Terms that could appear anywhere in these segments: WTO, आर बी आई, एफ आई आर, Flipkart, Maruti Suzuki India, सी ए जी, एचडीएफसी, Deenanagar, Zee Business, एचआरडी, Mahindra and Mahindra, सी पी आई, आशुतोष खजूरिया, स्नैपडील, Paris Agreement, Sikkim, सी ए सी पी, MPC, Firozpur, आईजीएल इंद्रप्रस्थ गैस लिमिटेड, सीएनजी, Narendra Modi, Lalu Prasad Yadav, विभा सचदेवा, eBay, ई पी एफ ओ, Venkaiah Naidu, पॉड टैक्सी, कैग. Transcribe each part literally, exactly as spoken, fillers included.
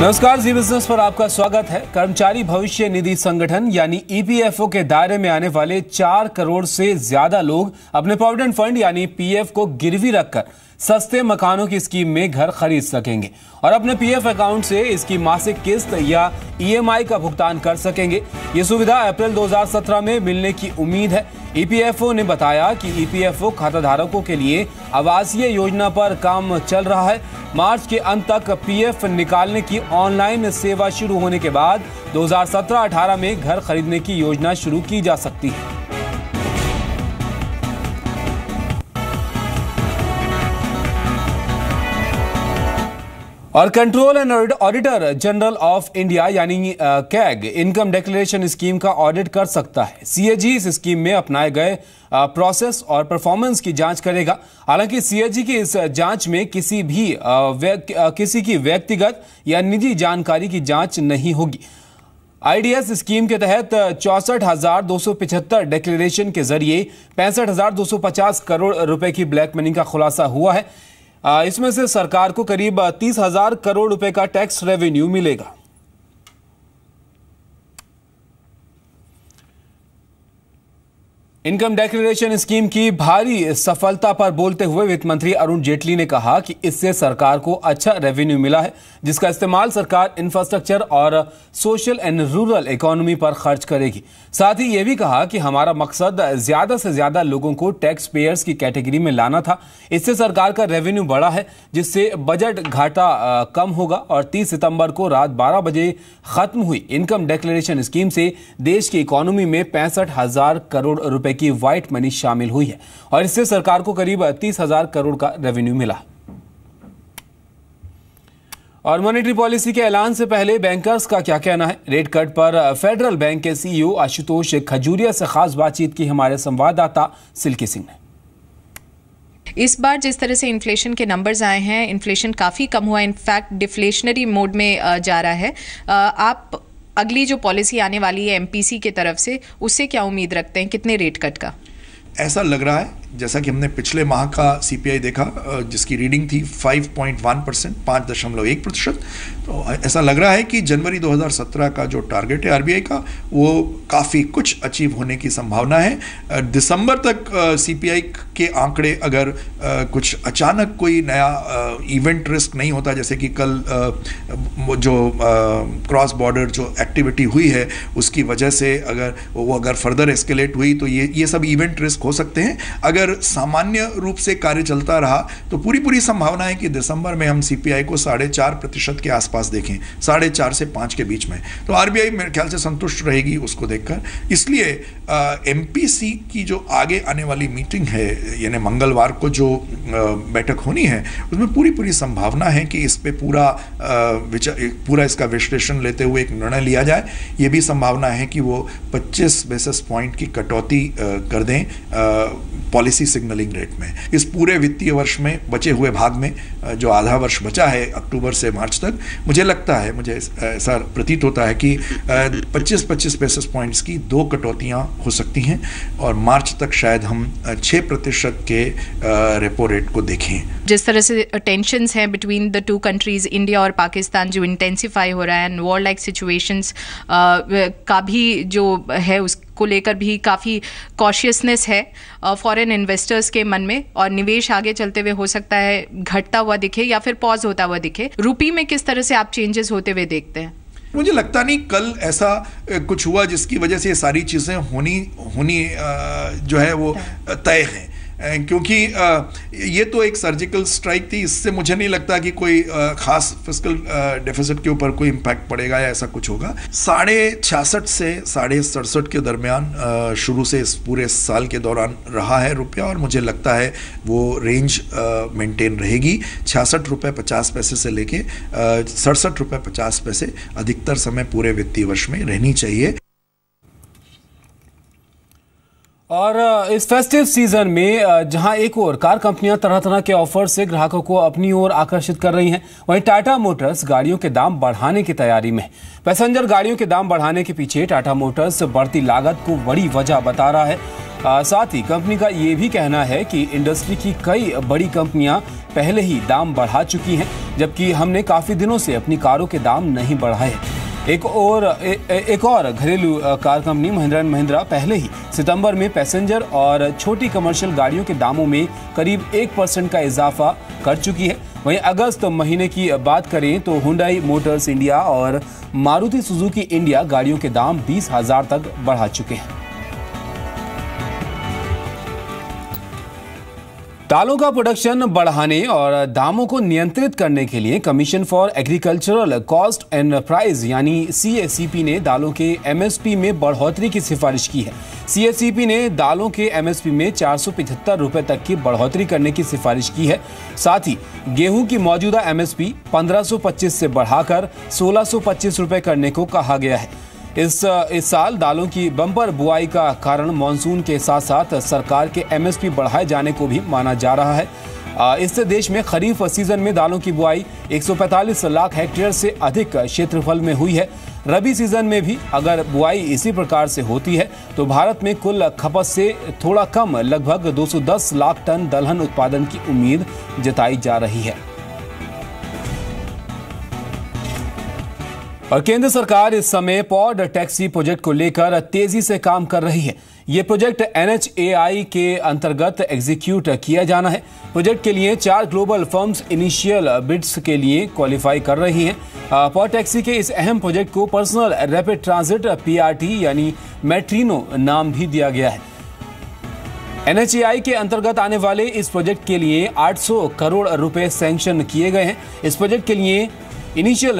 नमस्कार, जी बिजनेस पर आपका स्वागत है। कर्मचारी भविष्य निधि संगठन यानी ई पी एफ ओ के दायरे में आने वाले चार करोड़ से ज्यादा लोग अपने प्रोविडेंट फंड यानी पी एफ को गिरवी रखकर सस्ते मकानों की स्कीम में घर खरीद सकेंगे और अपने पी एफ अकाउंट से इसकी मासिक किस्त या ई एम आई का भुगतान कर सकेंगे। ये सुविधा अप्रैल दो हज़ार सत्रह में मिलने की उम्मीद है। ई पी एफ ओ ने बताया कि ई पी एफ ओ खाताधारकों के लिए आवासीय योजना पर काम चल रहा है। मार्च के अंत तक पी एफ निकालने की ऑनलाइन सेवा शुरू होने के बाद दो हज़ार सत्रह अठारह में घर खरीदने की योजना शुरू की जा सकती है। और control and auditor general of India यानी कैग इनकम डिक्लेरेशन स्कीम का ऑडिट कर सकता है। सी ए जी इस स्कीम में अपनाए गए प्रोसेस और परफॉर्मेंस की जांच करेगा। हालांकि सी ए जी की इस जांच में किसी भी किसी की व्यक्तिगत या निजी जानकारी की जांच नहीं होगी। आई डी एस स्कीम के तहत चौसठ हजार दो सौ पिछहत्तर डिक्लेरेशन के जरिए पैंसठ हजार दो सौ पचास करोड़ रुपए की ब्लैक मनी का खुलासा हुआ है। इसमें से सरकार को करीब तीस हजार करोड़ रुपए का टैक्स रेवेन्यू मिलेगा। इनकम डिक्लेरेशन स्कीम की भारी सफलता पर बोलते हुए वित्त मंत्री अरुण जेटली ने कहा कि इससे सरकार को अच्छा रेवेन्यू मिला है, जिसका इस्तेमाल सरकार इंफ्रास्ट्रक्चर और सोशल एंड रूरल इकोनॉमी पर खर्च करेगी। साथ ही ये भी कहा कि हमारा मकसद ज्यादा से ज्यादा लोगों को टैक्स पेयर्स की कैटेगरी में लाना था। इससे सरकार का रेवेन्यू बढ़ा है, जिससे बजट घाटा कम होगा और तीस सितम्बर को रात बारह बजे खत्म हुई इनकम डिक्लेरेशन स्कीम से देश की इकोनॉमी में पैंसठ हजार करोड़ रुपए की व्हाइट मनी शामिल हुई है और इससे सरकार को करीब तीस हजार करोड़ का रेवेन्यू मिला। और मॉनेटरी पॉलिसी के ऐलान से पहले बैंकर्स का क्या कहना है, रेट कट पर फेडरल बैंक के सी ई ओ आशुतोष खजूरिया से खास बातचीत की हमारे संवाददाता सिल्की सिंह ने। इस बार जिस तरह से इन्फ्लेशन के नंबर्स आए हैं, इन्फ्लेशन काफी कम हुआ, इनफैक्ट डिफ्लेशनरी मोड में जा रहा है। आप अगली जो पॉलिसी आने वाली है एम पी सी के तरफ से, उससे क्या उम्मीद रखते हैं, कितने रेट कट का? ऐसा लग रहा है जैसा कि हमने पिछले माह का सी पी आई देखा, जिसकी रीडिंग थी पाँच दशमलव एक परसेंट, पाँच दशमलव एक प्रतिशत। तो ऐसा लग रहा है कि जनवरी दो हज़ार सत्रह का जो टारगेट है आर बी आई का, वो काफ़ी कुछ अचीव होने की संभावना है। दिसंबर तक सी पी आई के आंकड़े अगर कुछ अचानक कोई नया इवेंट रिस्क नहीं होता, जैसे कि कल जो क्रॉस बॉर्डर जो एक्टिविटी हुई है उसकी वजह से अगर वो अगर फर्दर एस्केलेट हुई, तो ये ये सब इवेंट रिस्क हो सकते हैं। अगर सामान्य रूप से कार्य चलता रहा तो पूरी पूरी संभावना है कि दिसंबर में हम सी पी आई को साढ़े चार प्रतिशत के आसपास देखें, साढ़े चार से पाँच के बीच में। तो आर बी आई मेरे ख्याल से संतुष्ट रहेगी उसको देखकर। इसलिए एम पी सी की जो आगे आने वाली मीटिंग है, यानी मंगलवार को जो आ, बैठक होनी है, उसमें पूरी पूरी संभावना है कि इस पर पूरा पूरा इसका विश्लेषण लेते हुए एक निर्णय लिया जाए। ये भी संभावना है कि वो पच्चीस बेसिस पॉइंट की कटौती आ, कर दें पॉलिसी सिग्नलिंग रेट में। इस पूरे वित्तीय वर्ष में बचे हुए भाग में जो आधा वर्ष बचा है अक्टूबर से मार्च तक, मुझे लगता है, मुझे ऐसा प्रतीत होता है कि पच्चीस पच्चीस बेसिस पॉइंट्स की दो कटौतियां हो सकती हैं और मार्च तक शायद हम छः प्रतिशत के रेपो रेट को देखें। जिस तरह से टेंशंस हैं between the two countries, India और पाकिस्तान, जो इंटेंसीफाई हो रहा है एंड वॉर लाइक सिचुएशंस का भी जो है उस को लेकर भी काफ़ी कॉशियसनेस है फॉरेन इन्वेस्टर्स के मन में, और निवेश आगे चलते हुए हो सकता है घटता हुआ दिखे या फिर पॉज होता हुआ दिखे। रूपी में किस तरह से आप चेंजेस होते हुए देखते हैं? मुझे लगता नहीं कल ऐसा कुछ हुआ जिसकी वजह से ये सारी चीज़ें होनी होनी जो है वो तय है, क्योंकि ये तो एक सर्जिकल स्ट्राइक थी। इससे मुझे नहीं लगता कि कोई खास फिस्कल डेफिसिट के ऊपर कोई इम्पैक्ट पड़ेगा या ऐसा कुछ होगा। साढ़े छियासठ से साढ़े सड़सठ के दरमियान शुरू से इस पूरे साल के दौरान रहा है रुपया, और मुझे लगता है वो रेंज मेंटेन रहेगी। छियासठ रुपये पचास पैसे से लेके सड़सठ रुपये पचास पैसे अधिकतर समय पूरे वित्तीय वर्ष में रहनी चाहिए। और इस फेस्टिव सीजन में जहां एक ओर कार कंपनियां तरह तरह के ऑफर से ग्राहकों को अपनी ओर आकर्षित कर रही हैं, वहीं टाटा मोटर्स गाड़ियों के दाम बढ़ाने की तैयारी में। पैसेंजर गाड़ियों के दाम बढ़ाने के पीछे टाटा मोटर्स बढ़ती लागत को बड़ी वजह बता रहा है। आ, साथ ही कंपनी का ये भी कहना है कि इंडस्ट्री की कई बड़ी कंपनियां पहले ही दाम बढ़ा चुकी हैं। जबकि हमने काफ़ी दिनों से अपनी कारों के दाम नहीं बढ़ाए। एक और ए, ए, एक और घरेलू car company Mahindra and Mahindra पहले ही सितंबर में पैसेंजर और छोटी कमर्शियल गाड़ियों के दामों में करीब एक परसेंट का इजाफा कर चुकी है। वहीं अगस्त महीने की बात करें तो हुंडई मोटर्स इंडिया और मारुति सुजुकी इंडिया गाड़ियों के दाम बीस हजार तक बढ़ा चुके हैं। दालों का प्रोडक्शन बढ़ाने और दामों को नियंत्रित करने के लिए commission for agricultural cost and price यानी सी ए सी पी ने दालों के एम एस पी में बढ़ोतरी की सिफारिश की है। सी ए सी पी ने दालों के एम एस पी में चार सौ पिछहत्तर रुपये तक की बढ़ोतरी करने की सिफारिश की है। साथ ही गेहूं की मौजूदा एम एस पी पंद्रह सौ पच्चीस से बढ़ाकर सोलह सौ पच्चीस रुपये करने को कहा गया है। इस इस साल दालों की बम्पर बुआई का कारण मानसून के साथ साथ सरकार के एम एस पी बढ़ाए जाने को भी माना जा रहा है। इससे देश में खरीफ सीजन में दालों की बुआई एक सौ पैंतालीस लाख हेक्टेयर से अधिक क्षेत्रफल में हुई है। रबी सीजन में भी अगर बुआई इसी प्रकार से होती है तो भारत में कुल खपत से थोड़ा कम लगभग दो सौ दस लाख टन दलहन उत्पादन की उम्मीद जताई जा रही है। और केंद्र सरकार इस समय पॉड टैक्सी प्रोजेक्ट को लेकर तेजी से काम कर रही है। ये project N H A I के अंतर्गत एग्जीक्यूट किया जाना है। प्रोजेक्ट के लिए चार ग्लोबल फर्म्स इनिशियल बिड्स के लिए क्वालिफाई कर रही हैं। पॉड टैक्सी के इस अहम प्रोजेक्ट को personal rapid transit P R T यानी मेट्रिनो नाम भी दिया गया है। एन एच ए आई के अंतर्गत आने वाले इस प्रोजेक्ट के लिए आठ सौ करोड़ रुपए सैंक्शन किए गए हैं। इस प्रोजेक्ट के लिए इनिशियल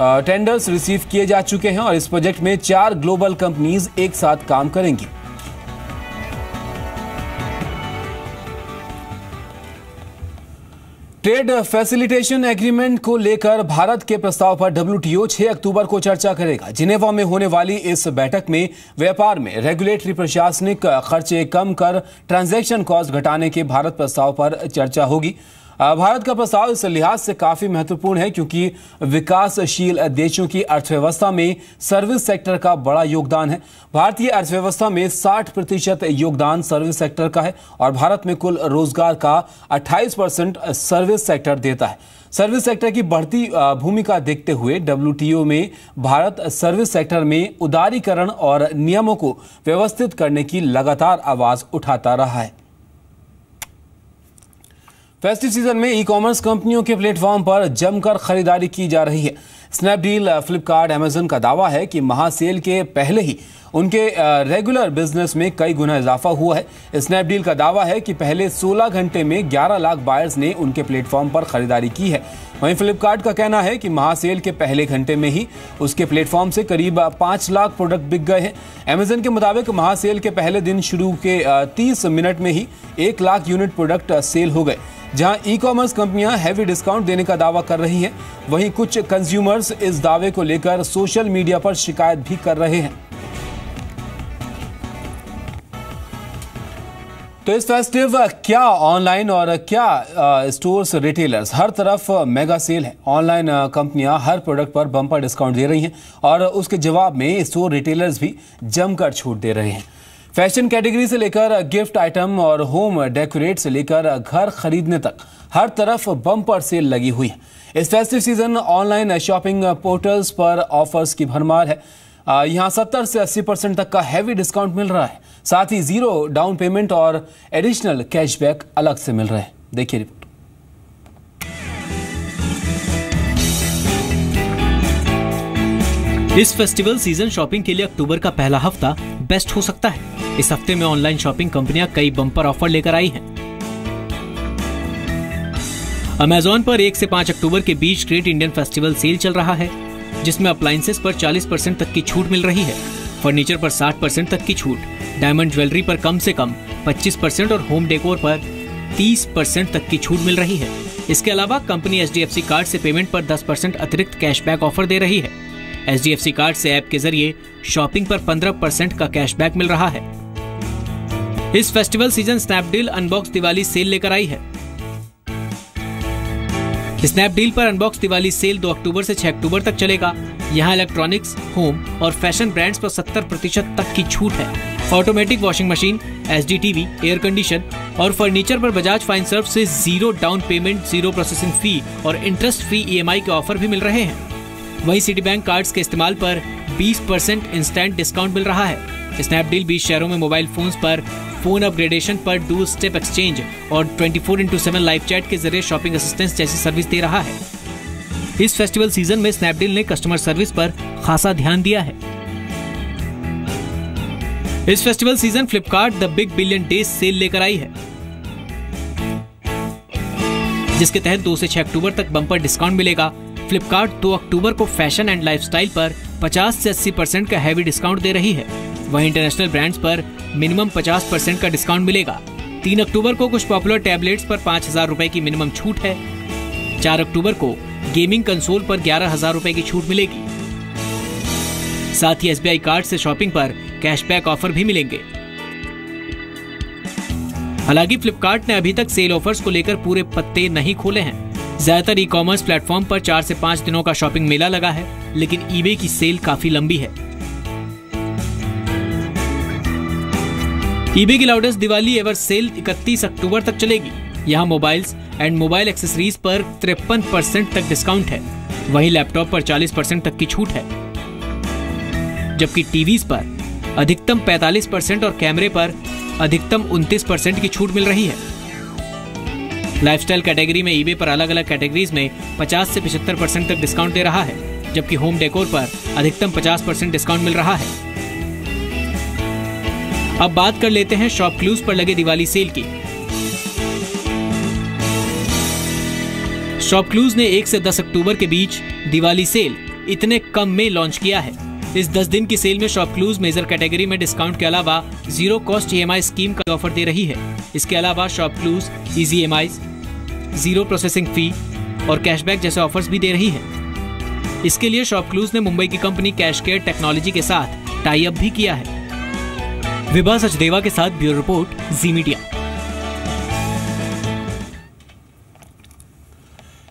टेंडर्स रिसीव किए जा चुके हैं और इस प्रोजेक्ट में चार ग्लोबल कंपनीज एक साथ काम करेंगी। ट्रेड फैसिलिटेशन एग्रीमेंट को लेकर भारत के प्रस्ताव पर डब्ल्यू टी ओ छह अक्टूबर को चर्चा करेगा। जिनेवा में होने वाली इस बैठक में व्यापार में रेगुलेटरी प्रशासनिक खर्चे कम कर ट्रांजैक्शन कॉस्ट घटाने के भारत प्रस्ताव पर चर्चा होगी। भारत का प्रस्ताव इस लिहाज से काफ़ी महत्वपूर्ण है क्योंकि विकासशील देशों की अर्थव्यवस्था में सर्विस सेक्टर का बड़ा योगदान है। भारतीय अर्थव्यवस्था में साठ प्रतिशत योगदान सर्विस सेक्टर का है और भारत में कुल रोजगार का अट्ठाईस परसेंट सर्विस सेक्टर देता है। सर्विस सेक्टर की बढ़ती भूमिका देखते हुए डब्ल्यू टी ओ में भारत सर्विस सेक्टर में उदारीकरण और नियमों को व्यवस्थित करने की लगातार आवाज़ उठाता रहा है। फेस्टिव सीजन में ई कॉमर्स कंपनियों के प्लेटफॉर्म पर जमकर खरीदारी की जा रही है। स्नैपडील, फ्लिपकार्ट, अमेजन का दावा है कि महासेल के पहले ही उनके रेगुलर बिजनेस में कई गुना इजाफा हुआ है। स्नैपडील का दावा है कि पहले सोलह घंटे में ग्यारह लाख बायर्स ने उनके प्लेटफॉर्म पर खरीदारी की है। वहीं फ्लिपकार्ट का कहना है कि महासेल के पहले घंटे में ही उसके प्लेटफॉर्म से करीब पाँच लाख प्रोडक्ट बिक गए हैं। अमेजन के मुताबिक महासेल के पहले दिन शुरू के तीस मिनट में ही एक लाख यूनिट प्रोडक्ट सेल हो गए। जहां ई कॉमर्स कंपनियां हैवी डिस्काउंट देने का दावा कर रही हैं, वहीं कुछ कंज्यूमर्स इस दावे को लेकर सोशल मीडिया पर शिकायत भी कर रहे हैं। तो इस फेस्टिव क्या ऑनलाइन और क्या आ, स्टोर्स रिटेलर्स हर तरफ मेगा सेल है। ऑनलाइन कंपनियां हर प्रोडक्ट पर बम्पर डिस्काउंट दे रही हैं और उसके जवाब में स्टोर रिटेलर्स भी जमकर छूट दे रहे हैं। फैशन कैटेगरी से लेकर गिफ्ट आइटम और होम डेकोरेट से लेकर घर खरीदने तक हर तरफ बम्पर सेल लगी हुई है। इस festive season online shopping portals पर ऑफर्स की भरमार है। यहाँ सत्तर से अस्सी परसेंट तक का हैवी डिस्काउंट मिल रहा है। साथ ही जीरो डाउन पेमेंट और एडिशनल कैशबैक अलग से मिल रहे हैं। देखिए रिपोर्ट। इस फेस्टिवल सीजन शॉपिंग के लिए अक्टूबर का पहला हफ्ता बेस्ट हो सकता है। इस हफ्ते में ऑनलाइन शॉपिंग कंपनियां कई बम्पर ऑफर लेकर आई हैं। अमेज़न पर एक से पाँच अक्टूबर के बीच ग्रेट इंडियन फेस्टिवल सेल चल रहा है, जिसमें अप्लायंसेस पर चालीस परसेंट तक की छूट मिल रही है। फर्नीचर पर साठ परसेंट तक की छूट, डायमंड ज्वेलरी पर कम से कम पच्चीस परसेंट और होम डेकोर पर तीस परसेंट तक की छूट मिल रही है। इसके अलावा company H D F C card से पेमेंट पर दस परसेंट अतिरिक्त कैशबैक ऑफर दे रही है। H D F C card से ऐप के जरिए शॉपिंग पर पंद्रह परसेंट का कैशबैक मिल रहा है। इस festival season स्नैपडील unbox Diwali sale लेकर आई है। स्नैपडील पर अनबॉक्स दिवाली सेल दो अक्टूबर से छह अक्टूबर तक चलेगा। यहाँ इलेक्ट्रॉनिक्स, होम और फैशन ब्रांड्स पर सत्तर प्रतिशत तक की छूट है। Automatic washing machine, SD TV, air condition और फर्नीचर पर बजाज फाइन सर्व से zero down payment, zero processing fee और इंटरेस्ट फ्री ईएमआई के ऑफर भी मिल रहे हैं। वहीं सिटी बैंक कार्ड्स के इस्तेमाल पर बीस परसेंट इंस्टेंट डिस्काउंट मिल रहा है। स्नैपडील बीस शहरों में मोबाइल फोन्स पर फोन अपग्रेडेशन पर डू स्टेप एक्सचेंज और twenty four into seven live chat के जरिए शॉपिंग असिस्टेंस जैसी सर्विस दे रहा है। इस फेस्टिवल सीजन में स्नैपडील ने कस्टमर सर्विस पर खासा ध्यान दिया है। इस festival season Flipkart the big billion day sale लेकर आई है, जिसके तहत दो से छह अक्टूबर तक बम्पर डिस्काउंट मिलेगा। फ्लिपकार्ट दो अक्टूबर को फैशन एंड लाइफस्टाइल पर पचास से अस्सी परसेंट का हैवी डिस्काउंट दे रही है। वहीं इंटरनेशनल ब्रांड्स पर मिनिमम पचास परसेंट का डिस्काउंट मिलेगा। तीन अक्टूबर को कुछ पॉपुलर टैबलेट्स पर पाँच हजार रूपए की मिनिमम छूट है। चार अक्टूबर को गेमिंग कंसोल पर ग्यारह हजार रूपए की छूट मिलेगी। साथ ही एसबीआई कार्ड से शॉपिंग पर कैशबैक ऑफर भी मिलेंगे। हालांकि फ्लिपकार्ट ने अभी तक सेल ऑफर्स को लेकर पूरे पत्ते नहीं खोले हैं। ज्यादातर ई कॉमर्स प्लेटफॉर्म पर चार से पाँच दिनों का शॉपिंग मेला लगा है, लेकिन ईबे की सेल काफी लंबी है। ईबे की लाउडेस्ट दिवाली एवर सेल इकतीस अक्टूबर तक चलेगी। यहाँ मोबाइल्स एंड मोबाइल एक्सेसरीज पर तिरपन परसेंट तक डिस्काउंट है। वहीं लैपटॉप पर चालीस परसेंट तक की छूट है, जबकि टीवीज पर अधिकतम पैंतालीस परसेंट और कैमरे पर अधिकतम उनतीस परसेंट की छूट मिल रही है। लाइफस्टाइल कैटेगरी में ईबे पर अलग अलग कैटेगरीज में पचास से पचहत्तर परसेंट तक डिस्काउंट दे रहा है, जबकि होम डेकोर पर अधिकतम पचास परसेंट डिस्काउंट मिल रहा है। अब बात कर लेते हैं शॉपक्लूज पर लगे दिवाली सेल की। शॉपक्लूज ने एक से दस अक्टूबर के बीच दिवाली सेल इतने कम में लॉन्च किया है। इस दस दिन की सेल में शॉपक्लूज मेजर कैटेगरी में डिस्काउंट के अलावा जीरो कॉस्ट ईएमआई स्कीम का ऑफर दे रही है। इसके अलावा ShopClues easy EMI, zero processing fee और कैशबैक जैसे ऑफर्स भी दे रही है। इसके लिए शॉपक्लूज ने मुंबई की कंपनी कैशकेयर टेक्नोलॉजी के साथ टाई अप भी किया है। विभा सचदेवा के साथ ब्यूरो रिपोर्ट, जी मीडिया।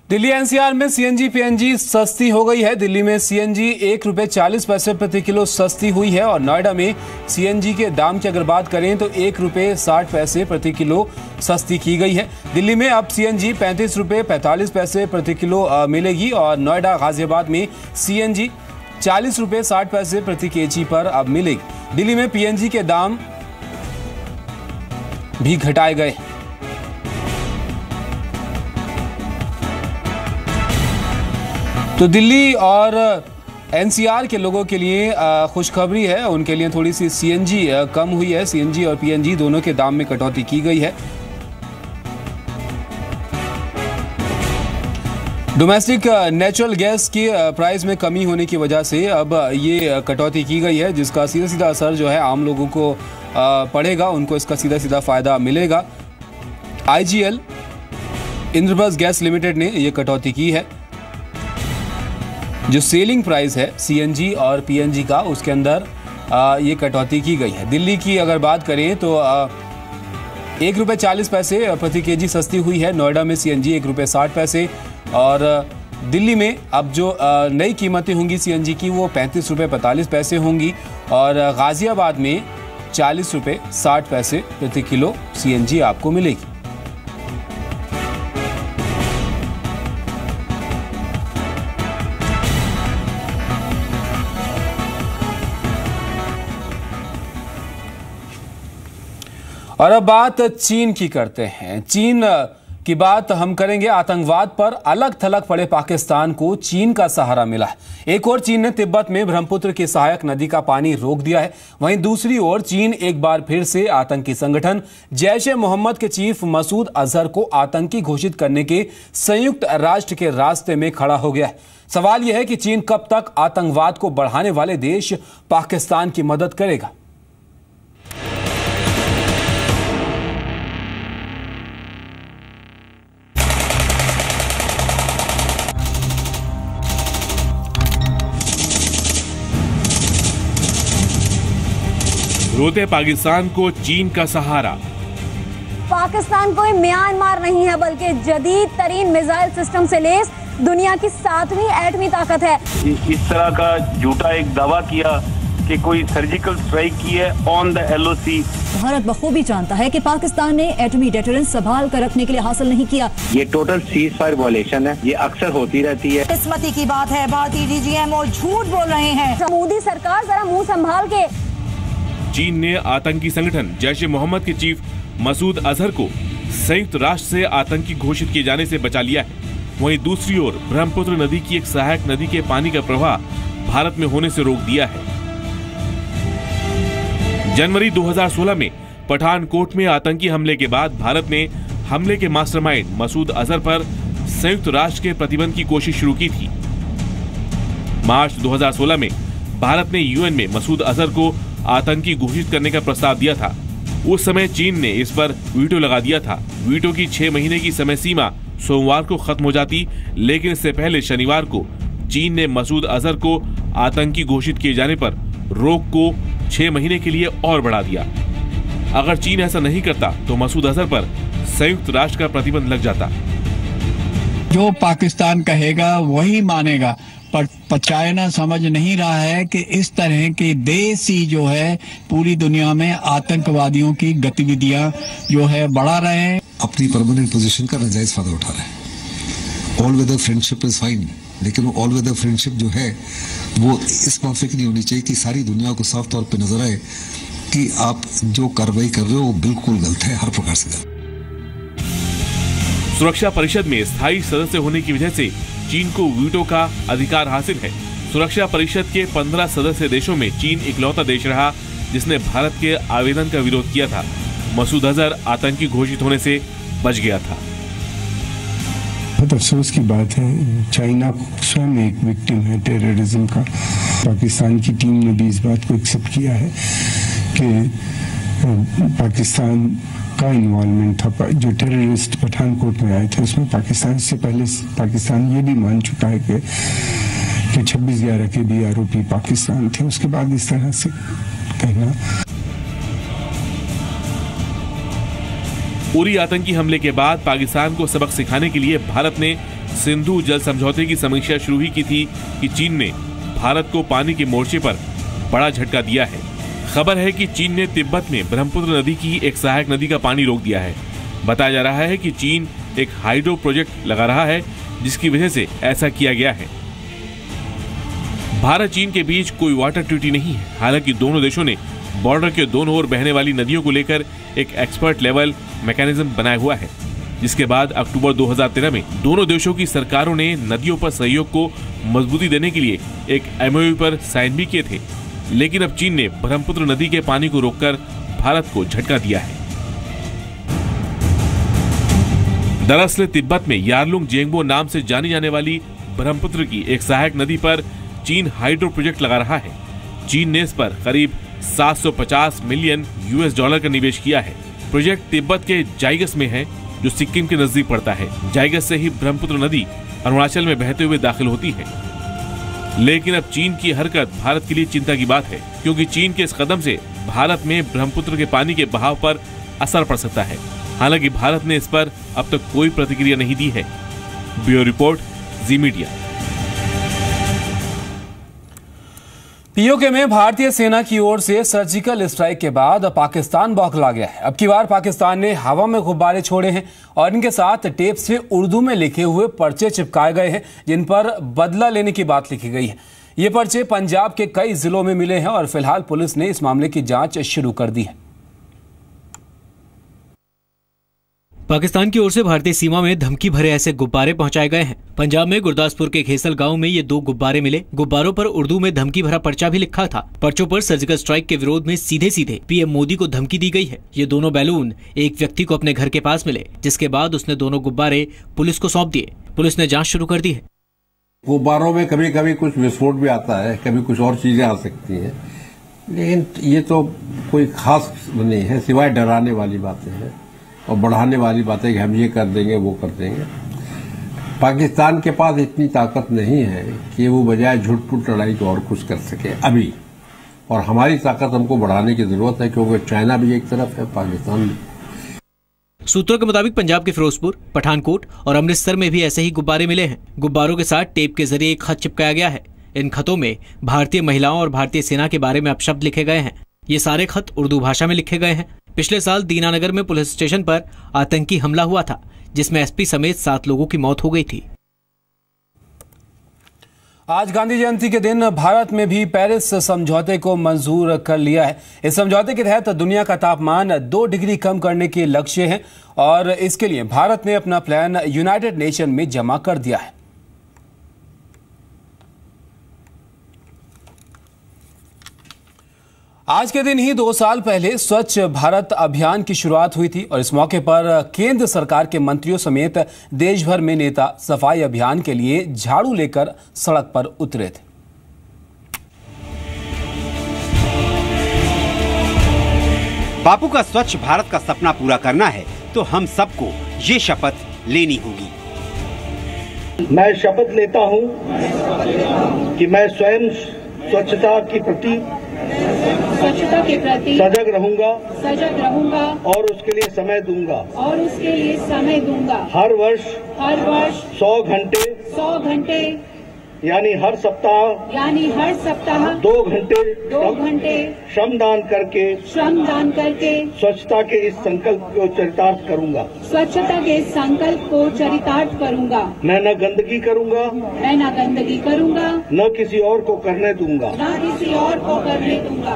दिल्ली एनसीआर में सीएनजी पीएनजी सस्ती हो गई है। दिल्ली में सीएनजी एक रुपये चालीस पैसे प्रति किलो सस्ती हुई है और नोएडा में सीएनजी के दाम की अगर बात करें तो एक रुपये साठ पैसे प्रति किलो सस्ती की गई है। दिल्ली में अब सीएनजी पैंतीस रुपये पैंतालीस पैसे प्रति किलो मिलेगी और नोएडा गाजियाबाद में सीएनजी चालीस रुपये साठ पैसे प्रति केजी पर अब मिलेगी। दिल्ली में पीएनजी के दाम भी घटाए गए। तो दिल्ली और एनसीआर के लोगों के लिए खुशखबरी है, उनके लिए थोड़ी सी सीएनजी कम हुई है। सीएनजी और पीएनजी दोनों के दाम में कटौती की गई है। डोमेस्टिक नेचुरल गैस की प्राइस में कमी होने की वजह से अब ये कटौती की गई है, जिसका सीधा सीधा असर जो है आम लोगों को पड़ेगा, उनको इसका सीधा सीधा फायदा मिलेगा। आईजीएल इंद्रप्रस्थ गैस लिमिटेड ने ये कटौती की है। जो सेलिंग प्राइस है सीएनजी और पीएनजी का, उसके अंदर आ, ये कटौती की गई है। दिल्ली की अगर बात करें तो आ, एक रुपये चालीस पैसे प्रति केजी सस्ती हुई है। नोएडा में सीएनजी एक रुपये साठ पैसे और दिल्ली में अब जो नई कीमतें होंगी सीएनजी की वो पैंतीस रुपये पैंतालीस पैसे होंगी और गाज़ियाबाद में चालीस रुपये साठ पैसे प्रति किलो सीएनजी आपको मिलेगी। और अब बात चीन की करते हैं। चीन की बात हम करेंगे। आतंकवाद पर अलग थलग पड़े पाकिस्तान को चीन का सहारा मिला है। एक ओर चीन ने तिब्बत में ब्रह्मपुत्र की सहायक नदी का पानी रोक दिया है, वहीं दूसरी ओर चीन एक बार फिर से आतंकी संगठन जैश-ए- मोहम्मद के चीफ मसूद अजहर को आतंकी घोषित करने के संयुक्त राष्ट्र के रास्ते में खड़ा हो गया है। सवाल यह है कि चीन कब तक आतंकवाद को बढ़ाने वाले देश पाकिस्तान की मदद करेगा। रोते पाकिस्तान को चीन का सहारा। पाकिस्तान कोई म्यांमार नहीं है, बल्कि जदीद तरीन मिसाइल सिस्टम से लैस दुनिया की सातवीं एटमी ताकत है। इस तरह का झूठा एक दावा किया कि कोई सर्जिकल स्ट्राइक की है ऑन द एलओसी। भारत बखूबी जानता है कि पाकिस्तान ने एटमी डेटरेंस संभाल कर रखने के लिए हासिल नहीं किया। ये टोटल सीज फायर वायलेशन है, ये अक्सर होती रहती है। किस्मती की बात है, भारतीय डीजीएम और झूठ बोल रहे हैं। मोदी सरकार जरा मुँह संभाल के। चीन ने आतंकी संगठन जैश-ए-मोहम्मद के चीफ मसूद अजहर को संयुक्त राष्ट्र से आतंकी घोषित किए जाने से बचा लिया है। वहीं दूसरी ओर ब्रह्मपुत्र नदी की एक सहायक नदी के पानी का प्रवाह भारत में होने से रोक दिया है। जनवरी दो हज़ार सोलह में पठानकोट में आतंकी हमले के बाद भारत ने हमले के मास्टरमाइंड मसूद अजहर पर संयुक्त राष्ट्र के प्रतिबंध की कोशिश शुरू की थी। मार्च दो हज़ार सोलह में भारत ने यूएन में मसूद अजहर को आतंकी घोषित करने का प्रस्ताव दिया था। उस समय चीन ने इस पर वीटो लगा दिया था। वीटो की छह महीने की समय सीमा सोमवार को खत्म हो जाती, लेकिन इससे पहले शनिवार को चीन ने मसूद अजहर को आतंकी घोषित किए जाने पर रोक को छह महीने के लिए और बढ़ा दिया। अगर चीन ऐसा नहीं करता तो मसूद अजहर पर संयुक्त राष्ट्र का प्रतिबंध लग जाता। जो पाकिस्तान कहेगा वही मानेगा, पर चाइना समझ नहीं रहा है कि इस तरह के देसी जो है पूरी दुनिया में आतंकवादियों की गतिविधियां जो है बढ़ा रहे हैं। अपनी परमानेंट पोजीशन का नाजायज फायदा उठा रहे हैं। All weather friendship is fine, लेकिन वो ऑल वेदर फ्रेंडशिप जो है वो इस माफिक नहीं होनी चाहिए कि सारी दुनिया को साफ तौर पर नजर आए कि आप जो कार्रवाई कर रहे हो वो बिल्कुल गलत है, हर प्रकार से गलत। सुरक्षा परिषद में स्थायी सदस्य होने की वजह से चीन को वीटो का अधिकार हासिल है। सुरक्षा परिषद के पंद्रह सदस्य देशों में चीन इकलौता देश रहा जिसने भारत के आवेदन का विरोध किया था। मसूद अजहर आतंकी घोषित होने से बच गया था। बहुत अफसोस की बात है, चाइना स्वयं एक विक्टिम है टेररिज्म का। पाकिस्तान की टीम ने भी इस बात को एक्सेप्ट किया है कि पाकिस्तान का इन्वॉल्वमेंट था। जो टेररिस्ट पठानकोट में आए थे उसमें पाकिस्तान से पहले पाकिस्तान ये भी मान चुका है कि कि छब्बीस ग्यारह के भी आरोपी पाकिस्तान थे। उसके बाद इस तरह से कहना। पूरी आतंकी हमले के बाद पाकिस्तान को सबक सिखाने के लिए भारत ने सिंधु जल समझौते की समीक्षा शुरू ही की थी कि चीन ने भारत को पानी के मोर्चे पर बड़ा झटका दिया है। खबर है कि चीन ने तिब्बत में ब्रह्मपुत्र नदी की एक सहायक नदी का पानी रोक दिया है। बताया जा रहा है कि चीन एक हाइड्रो प्रोजेक्ट लगा रहा है जिसकी वजह से ऐसा किया गया है। भारत चीन के बीच कोई वाटर ट्रीटी नहीं है। हालांकि दोनों देशों ने बॉर्डर के दोनों ओर बहने वाली नदियों को लेकर एक एक्सपर्ट लेवल मैकेनिज्म बनाया हुआ है, जिसके बाद अक्टूबर दो हज़ार तेरह में दोनों देशों की सरकारों ने नदियों पर सहयोग को मजबूती देने के लिए एक एमओयू पर साइन भी किए थे। लेकिन अब चीन ने ब्रह्मपुत्र नदी के पानी को रोककर भारत को झटका दिया है। दरअसल तिब्बत में यारलुंग जेंगबो नाम से जानी जाने वाली ब्रह्मपुत्र की एक सहायक नदी पर चीन हाइड्रो प्रोजेक्ट लगा रहा है। चीन ने इस पर करीब सात सौ पचास मिलियन यूएस डॉलर का निवेश किया है। प्रोजेक्ट तिब्बत के जाइगस में है जो सिक्किम के नजदीक पड़ता है। जाइगस से ही ब्रह्मपुत्र नदी अरुणाचल में बहते हुए दाखिल होती है। लेकिन अब चीन की हरकत भारत के लिए चिंता की बात है, क्योंकि चीन के इस कदम से भारत में ब्रह्मपुत्र के पानी के बहाव पर असर पड़ सकता है। हालांकि भारत ने इस पर अब तक कोई प्रतिक्रिया नहीं दी है। ब्यूरो रिपोर्ट, जी मीडिया। पीओके में भारतीय सेना की ओर से सर्जिकल स्ट्राइक के बाद पाकिस्तान बौखला गया है। अब की बार पाकिस्तान ने हवा में गुब्बारे छोड़े हैं और इनके साथ टेप से उर्दू में लिखे हुए पर्चे चिपकाए गए हैं जिन पर बदला लेने की बात लिखी गई है। ये पर्चे पंजाब के कई जिलों में मिले हैं और फिलहाल पुलिस ने इस मामले की जांच शुरू कर दी है। पाकिस्तान की ओर से भारतीय सीमा में धमकी भरे ऐसे गुब्बारे पहुंचाए गए हैं। पंजाब में गुरदासपुर के खेसल गांव में ये दो गुब्बारे मिले। गुब्बारों पर उर्दू में धमकी भरा पर्चा भी लिखा था। पर्चों पर सर्जिकल स्ट्राइक के विरोध में सीधे सीधे पीएम मोदी को धमकी दी गई है। ये दोनों बैलून एक व्यक्ति को अपने घर के पास मिले, जिसके बाद उसने दोनों गुब्बारे पुलिस को सौंप दिए। पुलिस ने जाँच शुरू कर दी है। गुब्बारों में कभी कभी कुछ विस्फोट भी आता है, कभी कुछ और चीजें आ सकती है, लेकिन ये तो कोई खास नहीं है सिवाय डराने वाली बातें हैं और बढ़ाने वाली बात है कि हम ये कर देंगे वो कर देंगे। पाकिस्तान के पास इतनी ताकत नहीं है कि वो बजाय झूठ फूट लड़ाई को और कुछ कर सके अभी, और हमारी ताकत हमको बढ़ाने की जरूरत है क्योंकि चाइना भी एक तरफ है, पाकिस्तान भी। सूत्रों के मुताबिक पंजाब के फिरोजपुर, पठानकोट और अमृतसर में भी ऐसे ही गुब्बारे मिले हैं। गुब्बारों के साथ टेप के जरिए एक खत चिपकाया गया है। इन खतों में भारतीय महिलाओं और भारतीय सेना के बारे में अपशब्द लिखे गए हैं। ये सारे खत उर्दू भाषा में लिखे गए हैं। पिछले साल दीनानगर में पुलिस स्टेशन पर आतंकी हमला हुआ था जिसमें एसपी समेत सात लोगों की मौत हो गई थी। आज गांधी जयंती के दिन भारत में भी पेरिस समझौते को मंजूर कर लिया है। इस समझौते के तहत दुनिया का तापमान दो डिग्री कम करने के लक्ष्य हैं और इसके लिए भारत ने अपना प्लान यूनाइटेड नेशन में जमा कर दिया है। आज के दिन ही दो साल पहले स्वच्छ भारत अभियान की शुरुआत हुई थी और इस मौके पर केंद्र सरकार के मंत्रियों समेत देश भर में नेता सफाई अभियान के लिए झाड़ू लेकर सड़क पर उतरे थे। बापू का स्वच्छ भारत का सपना पूरा करना है तो हम सबको ये शपथ लेनी होगी। मैं शपथ लेता हूँ कि मैं स्वयं स्वच्छता के प्रति स्वच्छता के प्रति सजग रहूंगा सजग रहूंगा और उसके लिए समय दूंगा और उसके लिए समय दूंगा। हर वर्ष हर वर्ष सौ घंटे सौ घंटे यानी हर सप्ताह यानी हर सप्ताह दो घंटे दो घंटे श्रमदान करके श्रमदान करके स्वच्छता के इस संकल्प को चरितार्थ करूंगा स्वच्छता के इस संकल्प को चरितार्थ करूंगा। मैं न गंदगी करूंगा मैं न गंदगी करूंगा न किसी और को करने दूंगा न किसी और को करने दूंगा।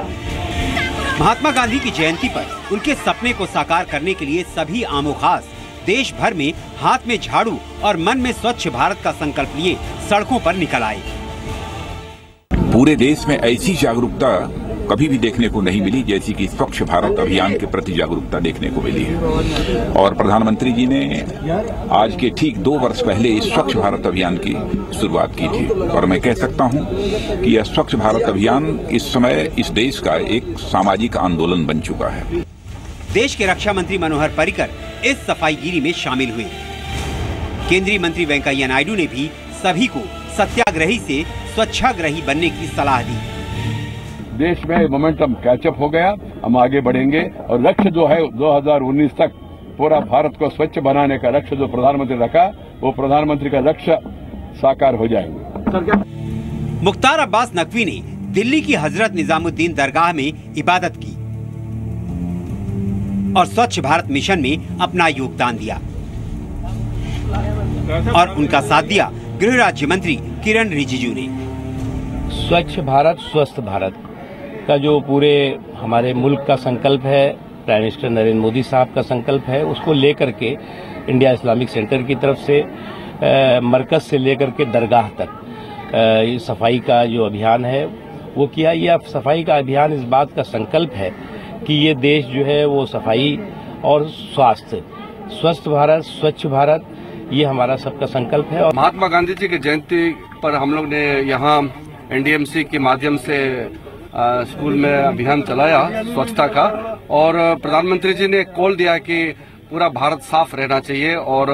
महात्मा गांधी की जयंती पर उनके सपने को साकार करने के लिए सभी आमोखास देश भर में हाथ में झाड़ू और मन में स्वच्छ भारत का संकल्प लिए सड़कों पर निकल आए। पूरे देश में ऐसी जागरूकता कभी भी देखने को नहीं मिली जैसी कि स्वच्छ भारत अभियान के प्रति जागरूकता देखने को मिली है और प्रधानमंत्री जी ने आज के ठीक दो वर्ष पहले इस स्वच्छ भारत अभियान की शुरुआत की थी और मैं कह सकता हूं कि यह स्वच्छ भारत अभियान इस समय इस देश का एक सामाजिक आंदोलन बन चुका है। देश के रक्षा मंत्री मनोहर पर्रिकर इस सफाईगिरी में शामिल हुए। केंद्रीय मंत्री वेंकैया नायडू ने भी सभी को सत्याग्रही से स्वच्छाग्रही बनने की सलाह दी। देश में मोमेंटम कैचअप हो गया, हम आगे बढ़ेंगे और लक्ष्य जो है दो हज़ार उन्नीस तक पूरा भारत को स्वच्छ बनाने का लक्ष्य जो प्रधानमंत्री रखा वो प्रधानमंत्री का लक्ष्य साकार हो जाएंगे। मुख्तार अब्बास नकवी ने दिल्ली की हजरत निजामुद्दीन दरगाह में इबादत की और स्वच्छ भारत मिशन में अपना योगदान दिया और उनका साथ दिया गृह राज्य मंत्री किरण रिजिजू ने। स्वच्छ भारत स्वस्थ भारत का जो पूरे हमारे मुल्क का संकल्प है, प्राइम मिनिस्टर नरेंद्र मोदी साहब का संकल्प है, उसको लेकर के इंडिया इस्लामिक सेंटर की तरफ से मरकज से लेकर के दरगाह तक आ, सफाई का जो अभियान है वो किया। यह सफाई का अभियान इस बात का संकल्प है कि ये देश जो है वो सफाई और स्वास्थ्य स्वस्थ भारत स्वच्छ भारत ये हमारा सबका संकल्प है। और महात्मा गांधी जी की जयंती पर हम लोग ने यहाँ एनडीएमसी के माध्यम से आ, स्कूल में अभियान चलाया स्वच्छता का और प्रधानमंत्री जी ने कॉल दिया कि पूरा भारत साफ रहना चाहिए और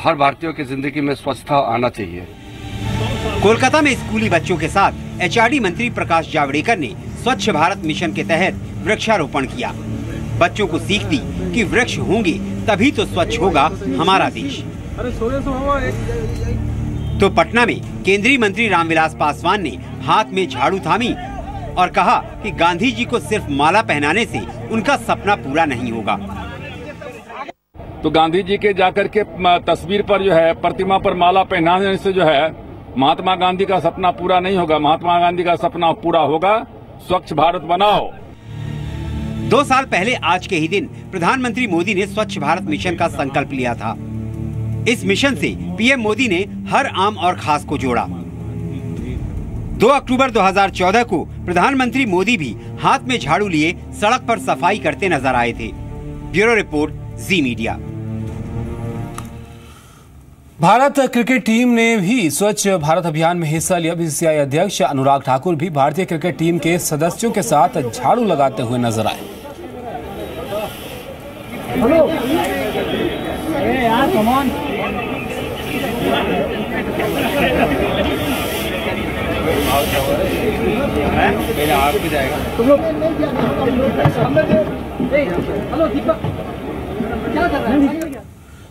हर भारतीयों की जिंदगी में स्वच्छता आना चाहिए। कोलकाता में स्कूली बच्चों के साथ एचआरडी मंत्री प्रकाश जावड़ेकर ने स्वच्छ भारत मिशन के तहत वृक्षारोपण किया। बच्चों को सीख दी कि वृक्ष होंगे तभी तो स्वच्छ होगा हमारा देश। तो पटना में केंद्रीय मंत्री रामविलास पासवान ने हाथ में झाड़ू थामी और कहा कि गांधी जी को सिर्फ माला पहनाने से उनका सपना पूरा नहीं होगा। तो गांधी जी के जाकर के तस्वीर पर जो है प्रतिमा पर माला पहनाने से जो है महात्मा गांधी का सपना पूरा नहीं होगा। महात्मा गांधी का सपना पूरा होगा स्वच्छ भारत बनाओ। दो साल पहले आज के ही दिन प्रधानमंत्री मोदी ने स्वच्छ भारत मिशन का संकल्प लिया था। इस मिशन से पीएम मोदी ने हर आम और खास को जोड़ा। दो अक्टूबर दो हज़ार चौदह को प्रधानमंत्री मोदी भी हाथ में झाड़ू लिए सड़क पर सफाई करते नजर आए थे। ब्यूरो रिपोर्ट, जी मीडिया। भारत क्रिकेट टीम ने भी स्वच्छ भारत अभियान में हिस्सा लिया। बीसीसीआई अध्यक्ष अनुराग ठाकुर भी भारतीय क्रिकेट टीम के सदस्यों के साथ झाड़ू लगाते हुए नजर आए।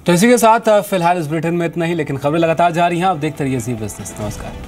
तो इसी के साथ फिलहाल इस ब्रिटेन में इतना ही, लेकिन खबरें लगातार जारी हैं। आप देखते रहिए जी बिजनेस। नमस्कार।